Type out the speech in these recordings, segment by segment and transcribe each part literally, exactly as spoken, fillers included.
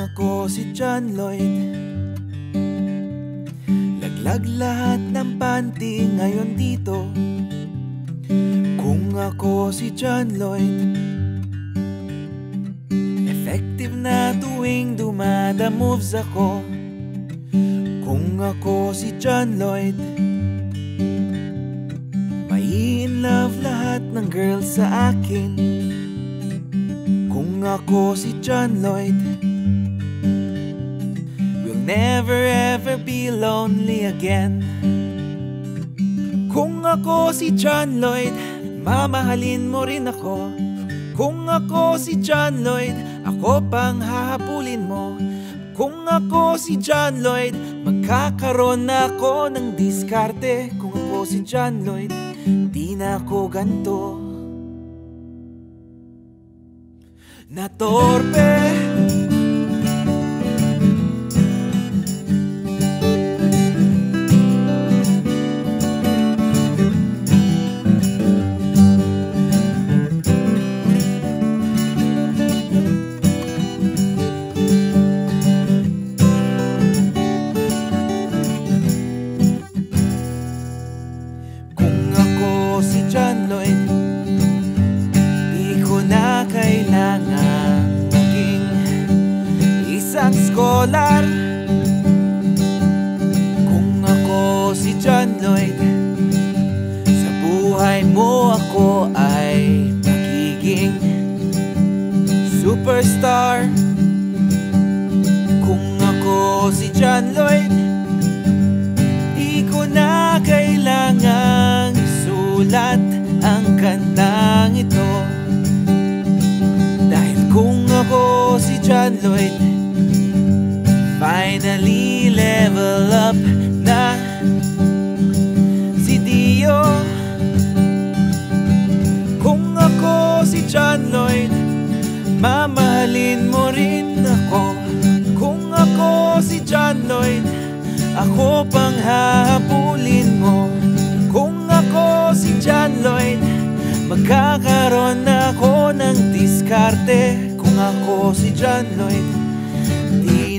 ako si John Lloyd. Laglag lahat ng panty ngayon dito. Kung ako si John Lloyd, effective na tuwing dumada moves ako. Kung ako si John Lloyd, mai-inlove lahat ng girls sa akin. Kung ako si John Lloyd, we'll never ever be lonely again. Kung ako si John Lloyd, mamahalin mo rin ako. Kung ako si John Lloyd, ako pang hahabulin mo. Kung ako si John Lloyd, magkakaroon na ako ng diskarte. Kung ako si John Lloyd, di na ako ganto. Natorpe, kung ako si John Lloyd, sa buhay mo ako ay magiging superstar. Kung ako si John Lloyd, di ko na kailangang sulat ang kantang ito. Dahil kung ako si John Lloyd, finally level up na si Dio. Kung ako si John Lloyd, mamahalin mo rin ako. Kung ako si John Lloyd, ako pang hahabulin mo. Kung ako si John Lloyd, magkakaroon ako ng diskarte. Kung ako si John Lloyd, di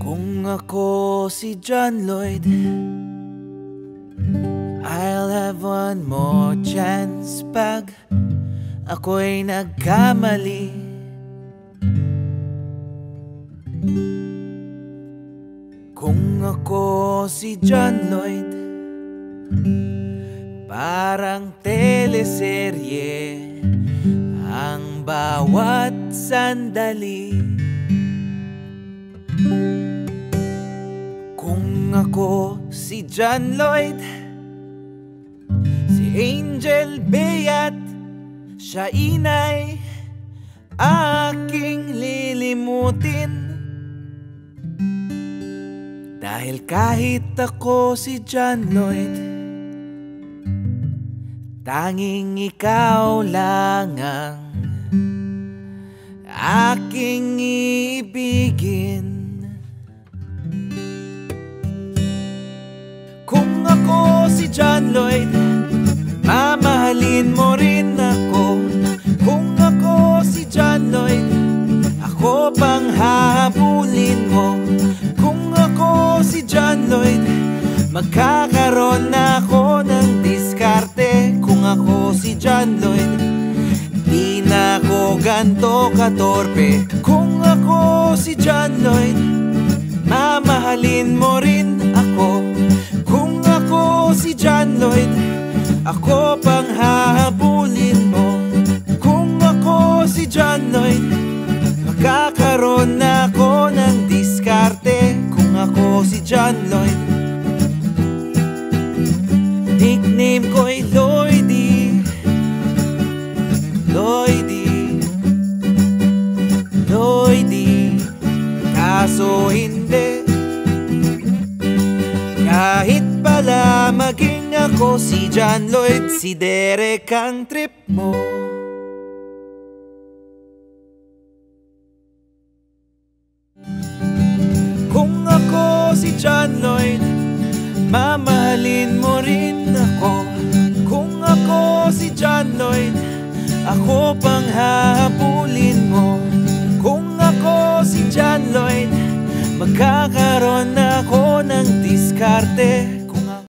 Kung ako si John Lloyd, I'll have one more chance pag ako'y nagkamali. Kung ako si John Lloyd, parang teleserye ang bawat sandali. Kung ako si John Lloyd, si Angel Bayat, siya inay aking lilimutin. Dahil kahit ako si John Lloyd, tanging ikaw lang ang aking iibigin. John Lloyd, mamahalin mo rin ako. Kung ako si John Lloyd, ako pang hahabulin mo. Kung ako si John Lloyd, magkakaroon ako ng diskarte. Kung ako si John Lloyd, di na ako ganto katorpe. Kung ako si John Lloyd, mamahalin mo rin ako. Kung ako si John Lloyd, ako pang hahabulin mo. Kung ako si John Lloyd, magkakaroon ako ng diskarte. Kung ako si John Lloyd, nickname ko'y Lloydy, Lloydy, Lloydy. Kaso hindi si John Lloyd, si Derek ang trip mo. Kung ako si John Lloyd, mamahalin mo rin ako. Kung ako si John Lloyd, ako pang hahabulin mo. Kung ako si John Lloyd, magkakaroon ako ng diskarte.